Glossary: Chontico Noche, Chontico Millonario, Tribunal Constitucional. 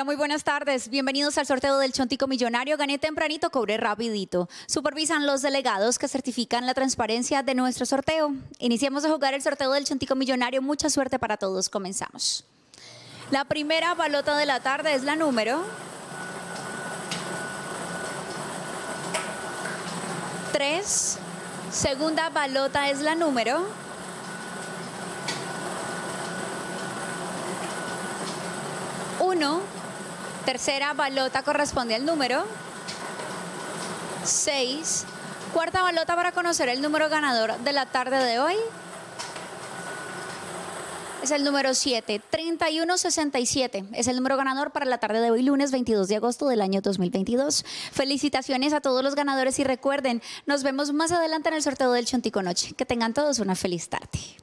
Hola, muy buenas tardes. Bienvenidos al sorteo del Chontico Millonario. Gané tempranito, cobré rapidito. Supervisan los delegados que certifican la transparencia de nuestro sorteo. Iniciamos a jugar el sorteo del Chontico Millonario. Mucha suerte para todos. Comenzamos. La primera balota de la tarde es la número 3. Segunda balota es la número 1. Tercera balota corresponde al número 6. Cuarta balota para conocer el número ganador de la tarde de hoy. Es el número 7, 3167. Es el número ganador para la tarde de hoy, lunes 22 de agosto del año 2022. Felicitaciones a todos los ganadores y recuerden, nos vemos más adelante en el sorteo del Chontico Noche. Que tengan todos una feliz tarde.